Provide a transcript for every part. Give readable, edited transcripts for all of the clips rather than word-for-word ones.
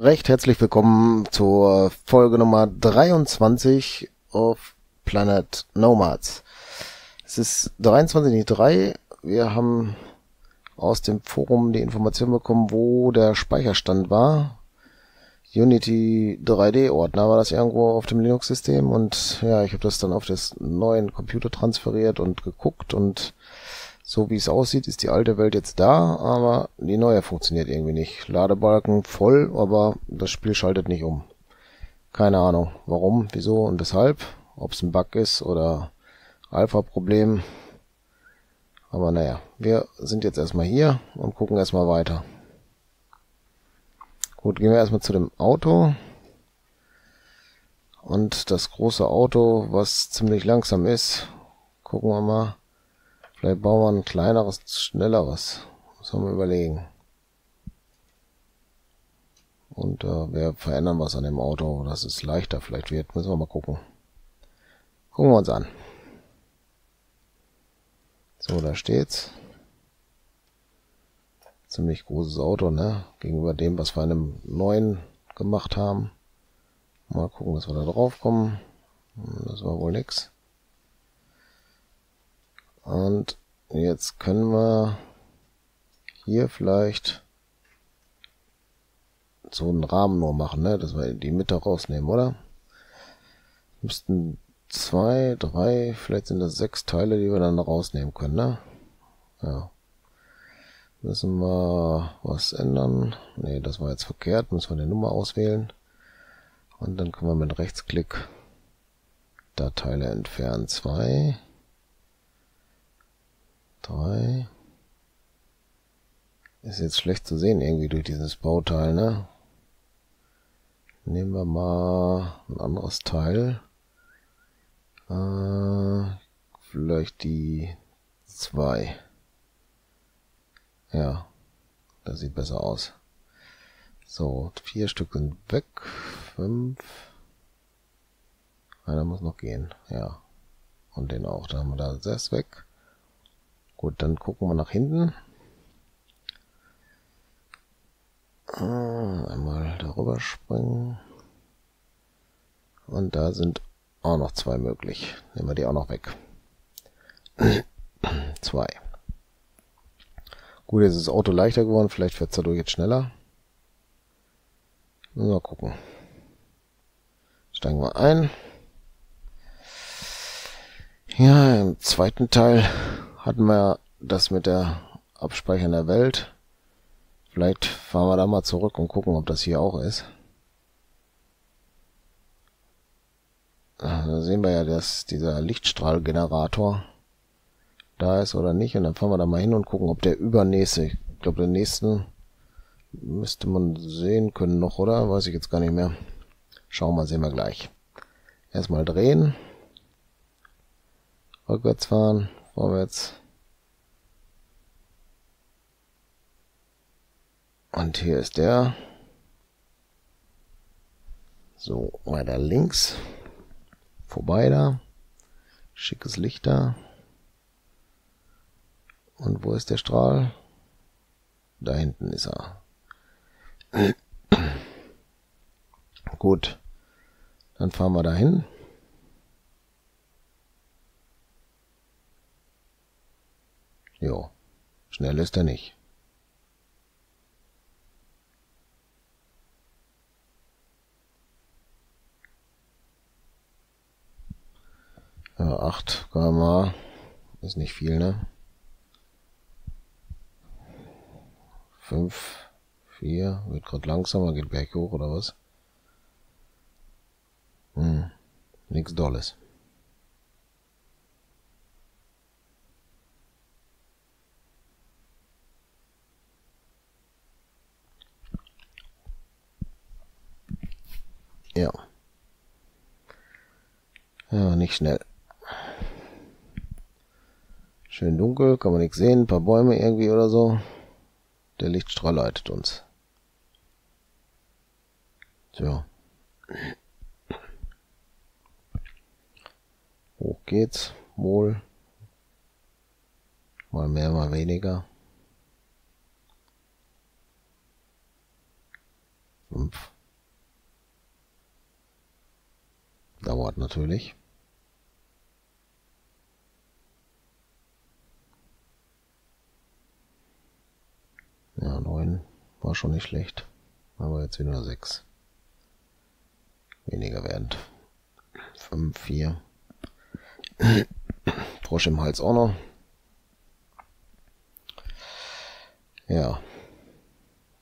Recht herzlich willkommen zur Folge Nummer 23 auf Planet Nomads. Es ist 23.03. Wir haben aus dem Forum die Information bekommen, wo der Speicherstand war. Unity 3D Ordner war das irgendwo auf dem Linux-System, und ja, ich habe das dann auf das neuen Computer transferiert und geguckt, und so wie es aussieht, ist die alte Welt jetzt da, aber die neue funktioniert irgendwie nicht. Ladebalken voll, aber das Spiel schaltet nicht um. Keine Ahnung, warum, wieso und weshalb, ob es ein Bug ist oder Alpha-Problem. Aber naja, wir sind jetzt erstmal hier und gucken erstmal weiter. Gut, gehen wir erstmal zu dem Auto. Und das große Auto, was ziemlich langsam ist, gucken wir mal. Vielleicht bauen wir ein kleineres, schnelleres. Sollen wir überlegen. Und wir verändern was an dem Auto, dass es leichter vielleicht wird. Müssen wir mal gucken. Gucken wir uns an. So, da steht's. Ziemlich großes Auto, ne? Gegenüber dem, was wir in einem neuen gemacht haben. Mal gucken, dass wir da drauf kommen. Das war wohl nix. Und jetzt können wir hier vielleicht so einen Rahmen nur machen, ne? Dass wir die Mitte rausnehmen, oder? Müssten 2, 3, vielleicht sind das 6 Teile, die wir dann rausnehmen können, ne? Ja. Müssen wir was ändern? Ne, das war jetzt verkehrt. Müssen wir eine Nummer auswählen. Und dann können wir mit Rechtsklick da Teile entfernen. 2, 3. Ist jetzt schlecht zu sehen irgendwie durch dieses Bauteil, ne? Nehmen wir mal ein anderes Teil. Vielleicht die 2. Ja, das sieht besser aus. So, 4 Stück sind weg. 5. Einer muss noch gehen, ja. Und den auch, da haben wir da 6 weg. Gut, dann gucken wir nach hinten. Einmal darüber springen. Und da sind auch noch 2 möglich. Nehmen wir die auch noch weg. 2. Gut, jetzt ist das Auto leichter geworden, vielleicht fährt es dadurch jetzt schneller. Mal gucken. Steigen wir ein. Ja, im zweiten Teil hatten wir das mit der Abspeichern der Welt. Vielleicht fahren wir da mal zurück und gucken, ob das hier auch ist. Da sehen wir ja, dass dieser Lichtstrahlgenerator da ist oder nicht, und dann fahren wir da mal hin und gucken, ob der übernächste, ich glaube den nächsten müsste man sehen können noch, oder? Weiß ich jetzt gar nicht mehr. Schauen wir, sehen wir gleich. Erstmal drehen. Rückwärts fahren, vorwärts. Und hier ist der. So, weiter links. Vorbei da. Schickes Licht da. Und wo ist der Strahl? Da hinten ist er. Gut. Dann fahren wir dahin. Jo. Schnell ist er nicht. Ja, 8 km/h. Ist nicht viel, ne? 5, 4, wird gerade langsamer, geht berg hoch oder was? Nix Dolles. Ja. Ja, nicht schnell. Schön dunkel, kann man nichts sehen, ein paar Bäume irgendwie oder so. Der Lichtstrahl leitet uns. So. Hoch geht's. Wohl. Mal mehr, mal weniger. 5. Dauert natürlich. Ja, 9 war schon nicht schlecht, aber jetzt wieder 6. Weniger wert. 5, 4. Frosch im Hals auch noch. Ja.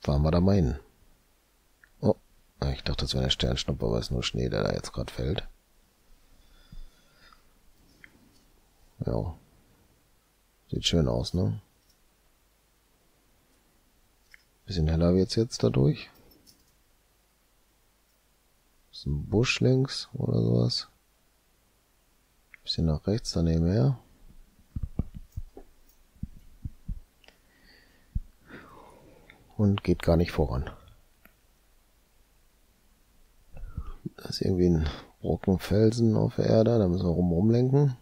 Fahren wir da mal hin. Oh, ich dachte, das wäre eine Sternschnuppe, aber es ist nur Schnee, der da jetzt gerade fällt. Ja. Sieht schön aus, ne? Bisschen heller wird's jetzt dadurch. Ist ein Busch links oder sowas. Bisschen nach rechts daneben her. Und geht gar nicht voran. Da ist irgendwie ein Brocken Felsen auf der Erde, da müssen wir rumlenken.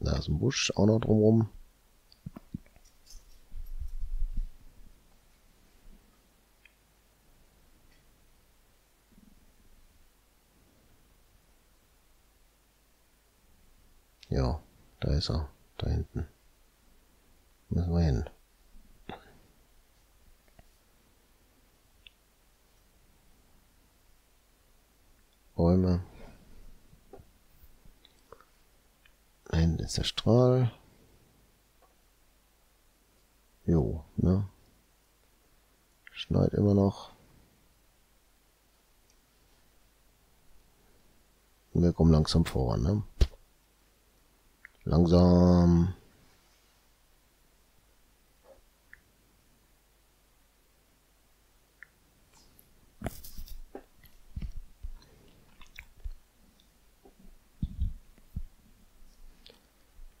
Da ist ein Busch auch noch drumrum. Ja, da ist er, da hinten. Müssen wir hin. Bäume. Da hinten ist der Strahl. Jo, ne? Schneit immer noch. Wir kommen langsam voran, ne? Langsam.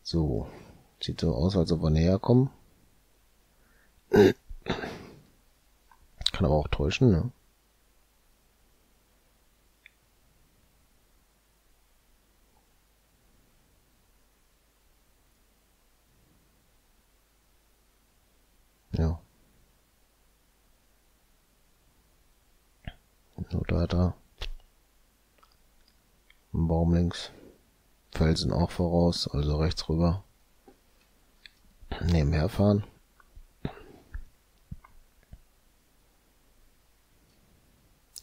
So. Sieht so aus, als ob wir näher kommen. Kann aber auch täuschen, ne? Ja. So, da hat er. Ein Baum links. Felsen auch voraus, also rechts rüber. Nebenher fahren.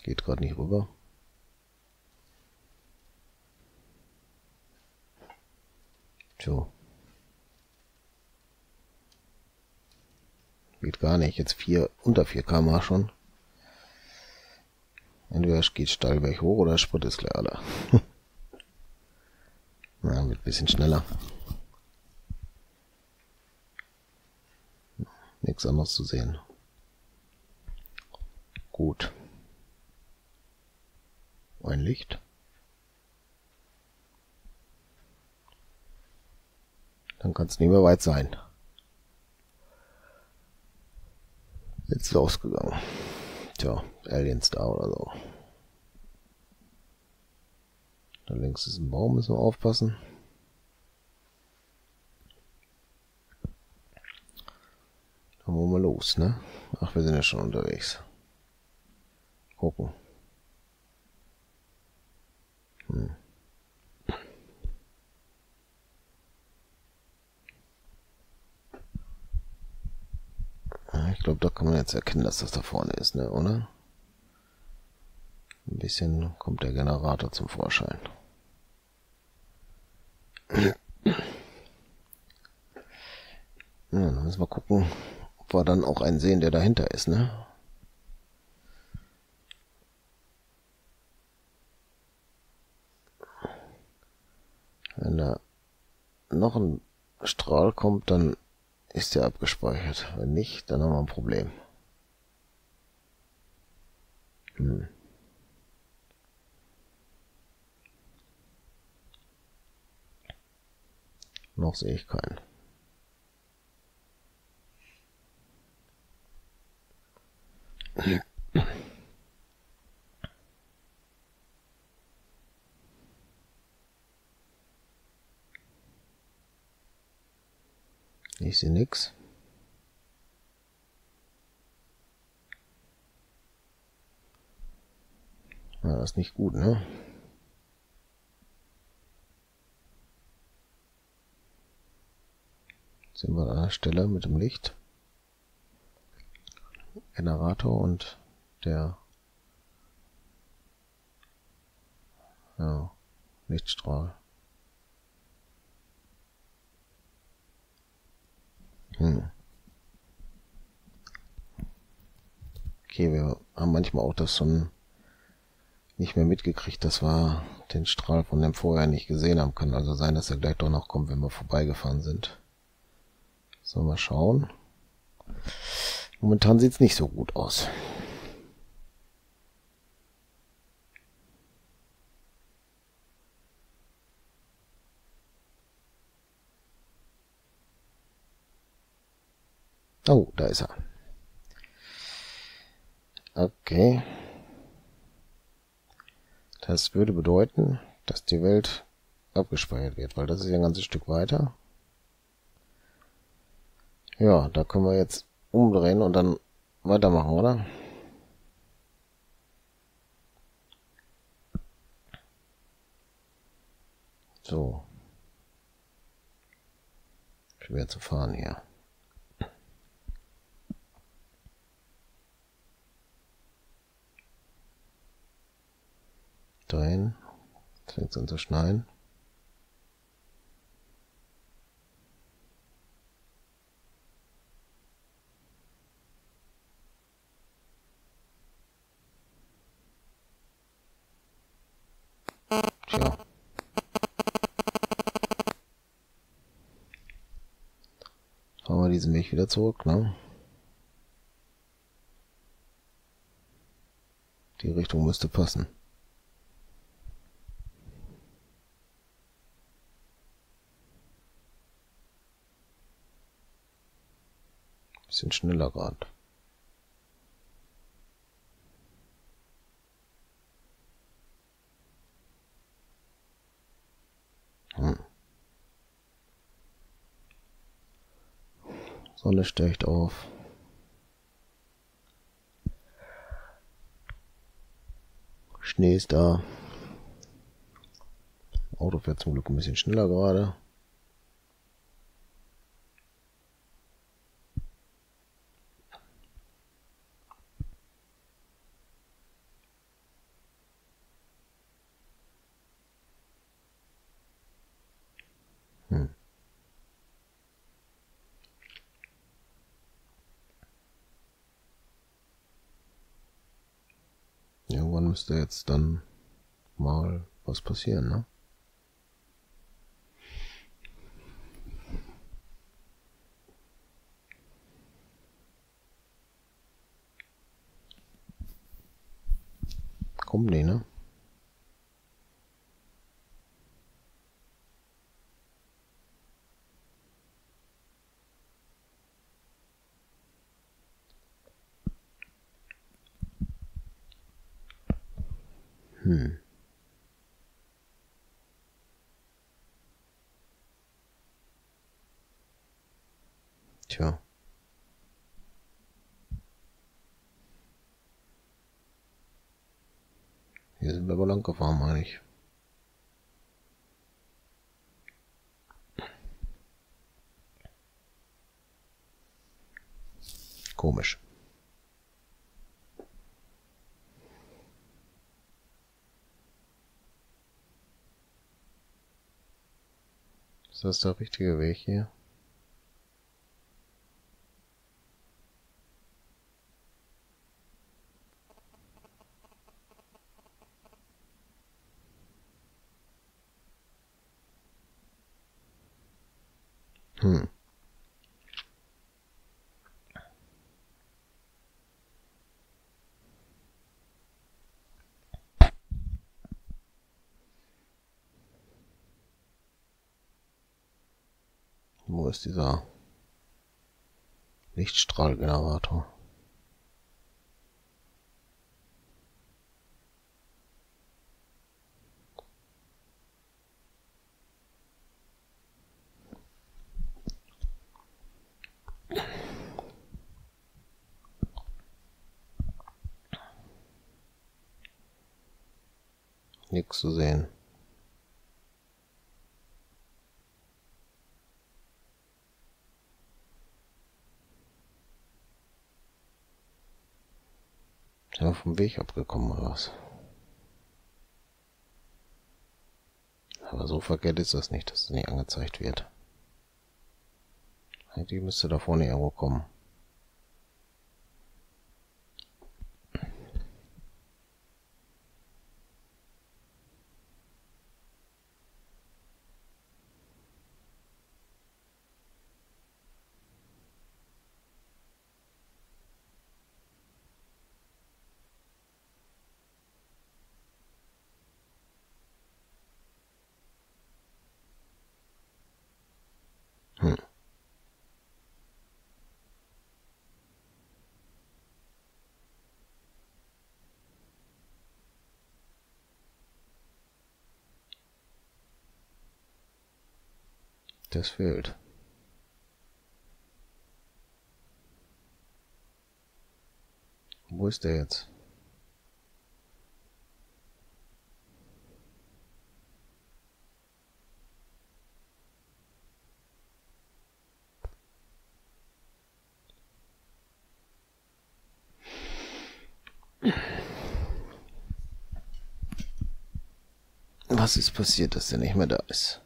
Geht gerade nicht rüber. So. Geht gar nicht. Jetzt unter 4 km/h schon. Entweder es geht steil berg hoch oder Sprit ist klar da. Na, wird ein bisschen schneller. Nichts anderes zu sehen. Gut. Ein Licht. Dann kann es nicht mehr weit sein. Jetzt losgegangen. Tja, Aliens da oder so. Da links ist ein Baum, müssen wir aufpassen. Dann wollen wir los, ne? Ach, wir sind ja schon unterwegs. Gucken. Hm. Ich glaube, da kann man jetzt erkennen, dass das da vorne ist, ne, oder? Ein bisschen kommt der Generator zum Vorschein. Ja, dann müssen wir gucken, ob wir dann auch einen sehen, der dahinter ist, ne? Wenn da noch ein Strahl kommt, dann ist der abgespeichert. Wenn nicht, dann haben wir ein Problem. Hm. Noch sehe ich keinen. Ja. Ich sehe nichts. das ist nicht gut, ne? Jetzt sind wir an einer Stelle mit dem Licht. Generator und der Lichtstrahl. Okay, wir haben manchmal auch das schon nicht mehr mitgekriegt, dass wir den Strahl von dem vorher nicht gesehen haben können. Also sein, dass er gleich doch noch kommt, wenn wir vorbeigefahren sind. So, mal schauen. Momentan sieht es nicht so gut aus. Oh, da ist er. Okay. Das würde bedeuten, dass die Welt abgespeichert wird, weil das ist ja ein ganzes Stück weiter. Ja, da können wir jetzt umdrehen und dann weitermachen, oder? So. Schwer zu fahren hier. Dahin. Jetzt fängt es an zu schneien. Tja. Fahren wir diesen Weg wieder zurück, ne? Die Richtung müsste passen. Bisschen schneller gerade. Sonne steigt auf. Schnee ist da. Auto fährt zum Glück ein bisschen schneller gerade. Irgendwann müsste jetzt dann mal was passieren, ne? Kommen die, ne? Tja. Hier sind wir aber lang gefahren, meine ich. Komisch. Ist das der richtige Weg hier? Wo ist dieser Lichtstrahlgenerator? nichts zu sehen. Sind wir vom Weg abgekommen oder was? Aber so verkehrt ist das nicht, dass es nicht angezeigt wird. Eigentlich müsste da vorne irgendwo kommen. Das fehlt. Wo ist der jetzt? Was ist passiert, dass der nicht mehr da ist?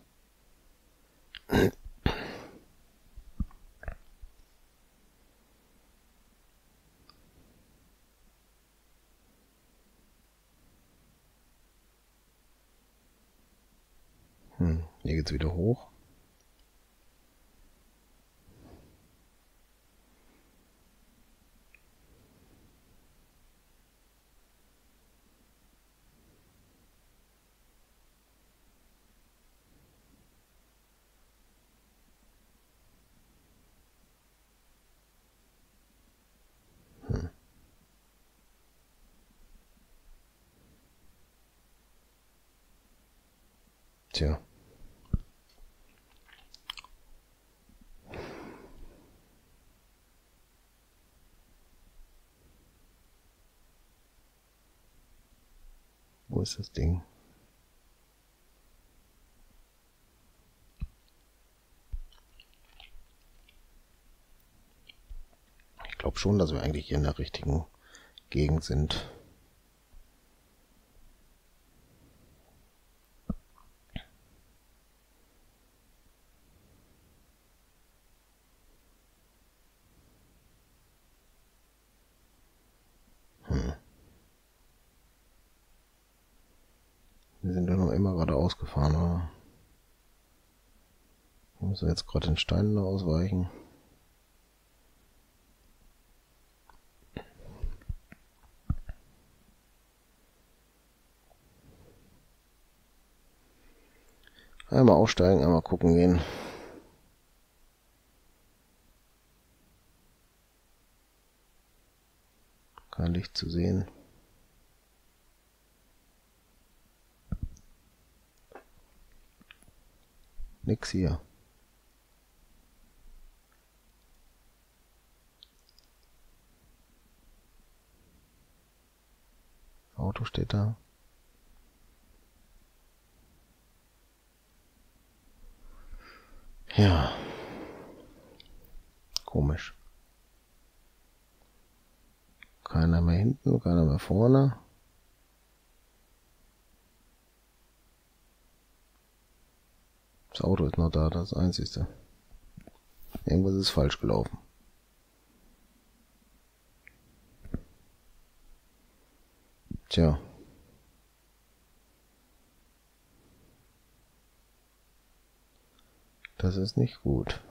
Hier geht's wieder hoch. Tja. Wo ist das Ding? Ich glaube schon, dass wir eigentlich hier in der richtigen Gegend sind. Wir sind ja noch immer gerade ausgefahren, oder? Wir müssen jetzt gerade den Steinen ausweichen. Einmal aussteigen, einmal gucken gehen. Kein Licht zu sehen. Nix hier. Das Auto steht da. Ja. Komisch. Keiner mehr hinten, keiner mehr vorne. Das Auto ist noch da, das Einzige. Irgendwas ist falsch gelaufen. Tja. Das ist nicht gut.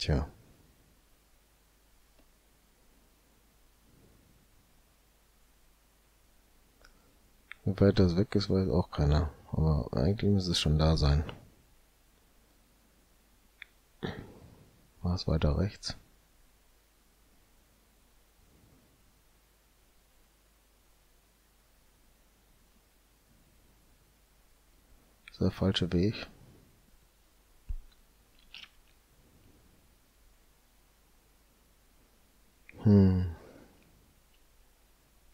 Tja. Wie weit das weg ist, weiß auch keiner. Aber eigentlich müsste es schon da sein. War es weiter rechts? ist der falsche Weg.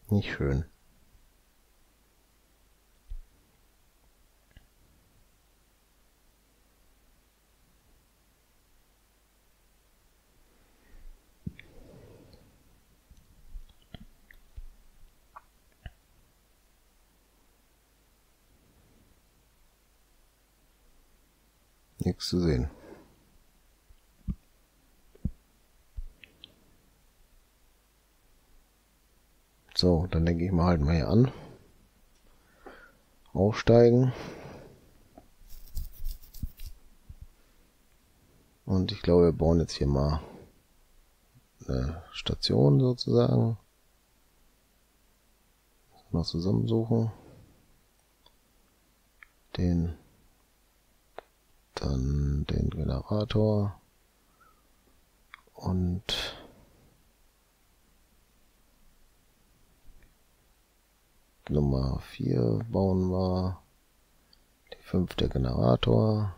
Nicht schön. Nichts zu sehen. So, dann denke ich mal halt mal hier an. Aufsteigen. Und ich glaube, wir bauen jetzt hier mal eine Station sozusagen. Mal zusammensuchen. Dann den Generator. Und Nummer 4 bauen wir, die 5 der Generator,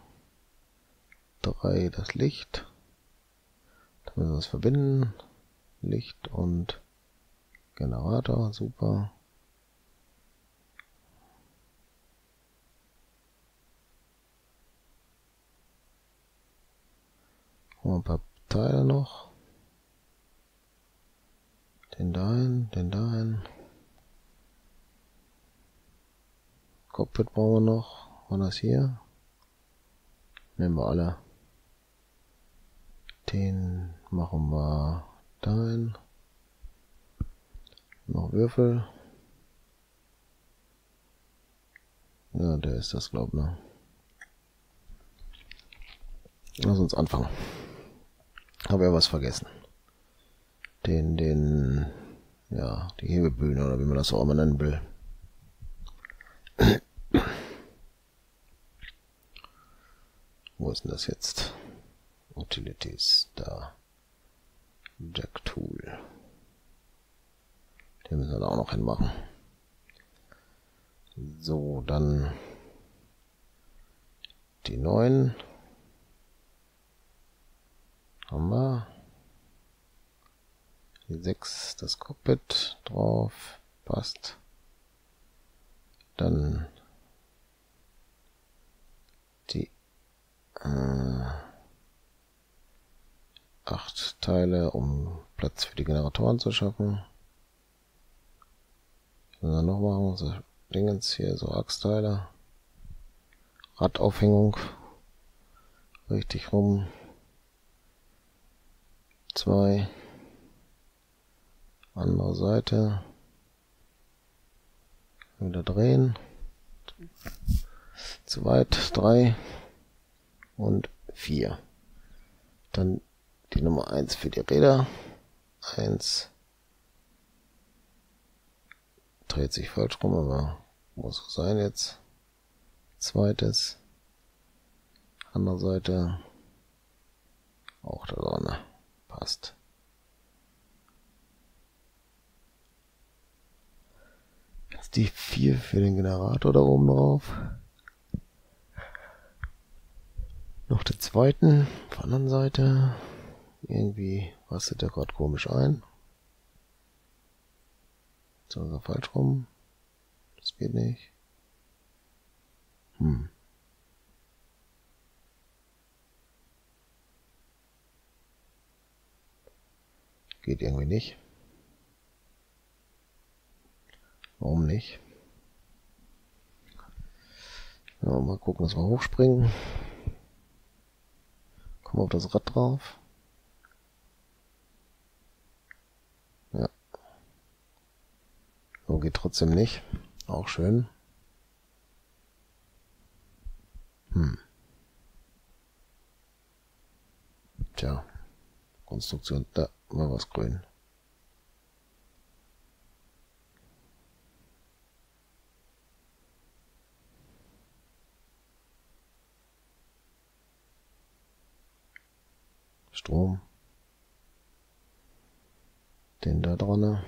3 das Licht, dann müssen wir das verbinden, Licht und Generator, super. Und ein paar Teile noch, den dahin. Cockpit brauchen wir noch. War das hier? Nehmen wir alle. Den machen wir dahin. Noch Würfel. Ja, der ist das, glaube ich. Ne? Lass uns anfangen. Habe ja was vergessen. Ja, die Hebebühne oder wie man das auch immer nennen will. Wo ist denn das jetzt? Utilities, da. Jack Tool. Den müssen wir da auch noch hinmachen. So, dann die 9. Haben wir. Die 6, das Cockpit drauf. Passt. Dann die 8 Teile, um Platz für die Generatoren zu schaffen. Und dann noch machen wir so Dingens hier, so Achsteile. Radaufhängung. Richtig rum. 2. Andere Seite. Wieder drehen. Zu weit. 3 und 4. Dann die Nummer 1 für die Räder. 1. Dreht sich falsch rum, aber muss so sein jetzt. Zweites. Andere Seite. Auch da dran. Passt. Die 4 für den Generator da oben drauf. Noch den zweiten von der anderen Seite. Irgendwie rastet der gerade komisch ein. So, ist er falsch rum. Das geht nicht. Geht irgendwie nicht. Warum nicht? Ja, mal gucken, dass wir hochspringen. Kommen wir auf das Rad drauf. Ja. So geht trotzdem nicht. Auch schön. Tja. Konstruktion. Da war was grün. Strom, den da dran, dann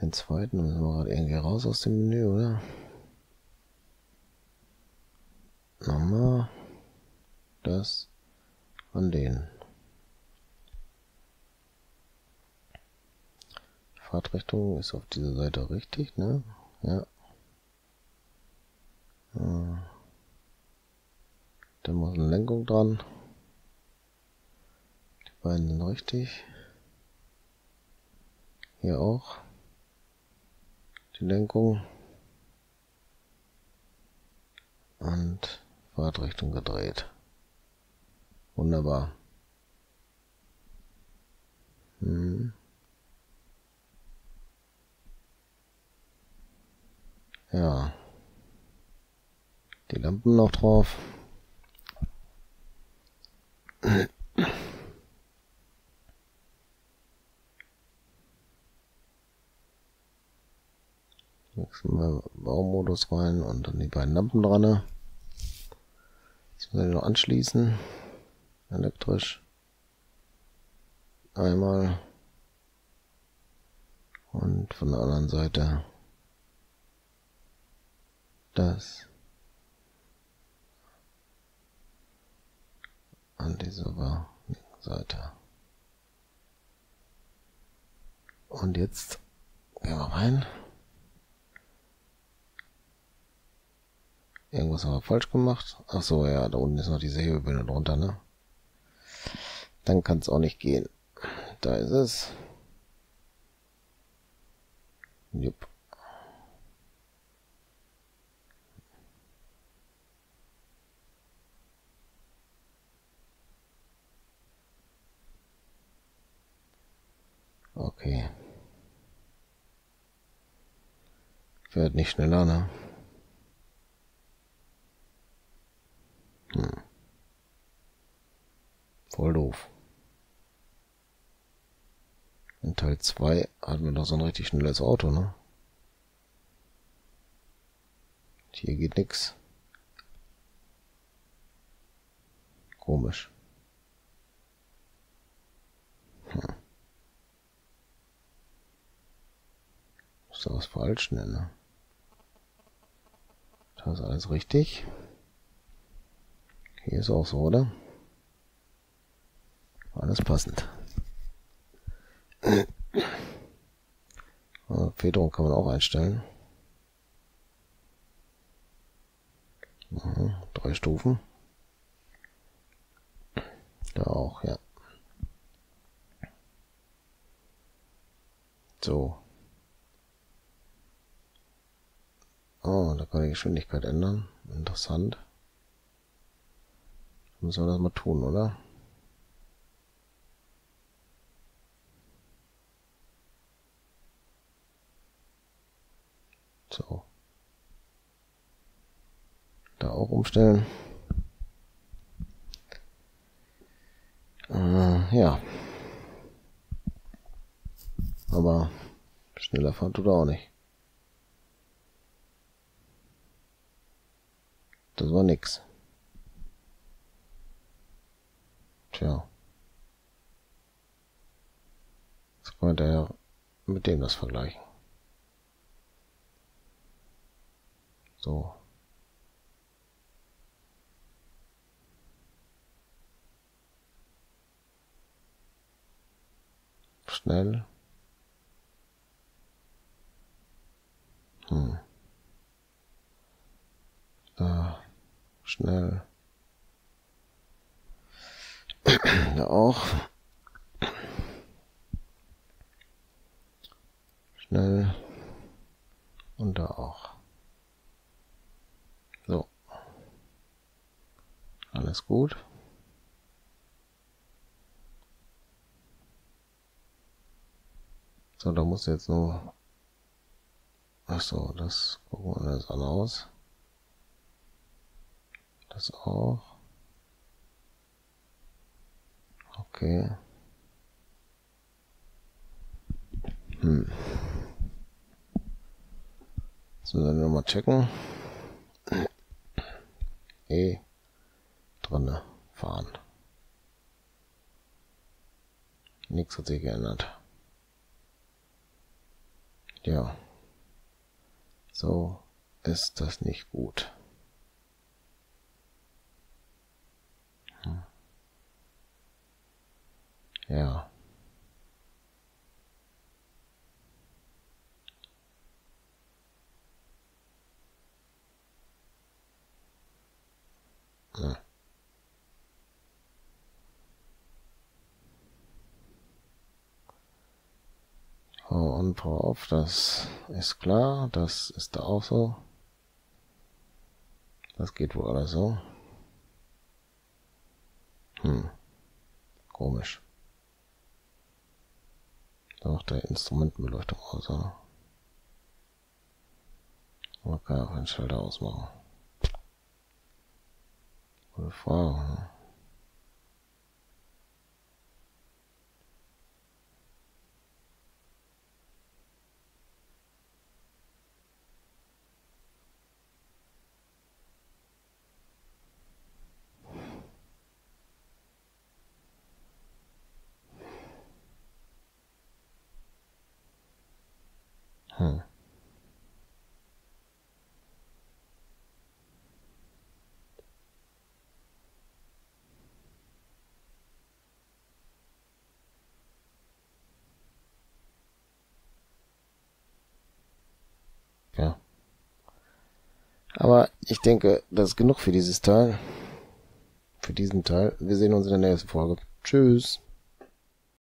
den zweiten, müssen wir gerade irgendwie raus aus dem Menü, oder? nochmal das an den Fahrtrichtung ist auf dieser Seite richtig, ne? Ja. Da muss eine Lenkung dran. Die beiden sind richtig. Hier auch die Lenkung und Fahrtrichtung gedreht. Wunderbar. Ja, die Lampen noch drauf. Wechseln wir Baumodus rein und dann die beiden Lampen dran. Jetzt müssen wir noch anschließen. Elektrisch. Einmal. Und von der anderen Seite. Das. An dieser linken Seite. Und jetzt gehen wir rein. Irgendwas haben wir falsch gemacht. Ach so, ja, da unten ist noch diese Hebebühne drunter, ne? Dann kann es auch nicht gehen. Da ist es. Jupp. Okay. Fährt nicht schneller, ne? Voll doof. In Teil 2 hatten wir doch so ein richtig schnelles Auto, ne? Hier geht nix. Komisch. Ist da was falsch, ne? Da ist alles richtig. Hier ist auch so, oder? Alles passend. Federung kann man auch einstellen. 3 Stufen. Da auch, ja. So. Oh, da kann die Geschwindigkeit ändern. Interessant. Müssen wir das mal tun, oder? So. Da auch umstellen. Ja. Aber schneller fahren tut er auch nicht. Das war nix. Tja. Jetzt kann man daher mit dem das vergleichen. So. Schnell. Da. Schnell. Da auch. Schnell. Und da auch. So. Alles gut. So, da muss jetzt nur... Ach so, das gucken wir alles an aus. Das auch. Okay. Jetzt müssen wir nochmal checken. Drinne fahren. Nichts hat sich geändert. Ja. So ist das nicht gut. Ja. Oh, und drauf, das ist klar, das ist da auch so. Das geht wohl oder so. Komisch. Doch der Instrumentenbeleuchtung aus, oder? Man kann auch einen Schalter ausmachen. Gute Frage, ne? Ja. Aber ich denke, das ist genug für diesen Teil. Wir sehen uns in der nächsten Folge. Tschüss.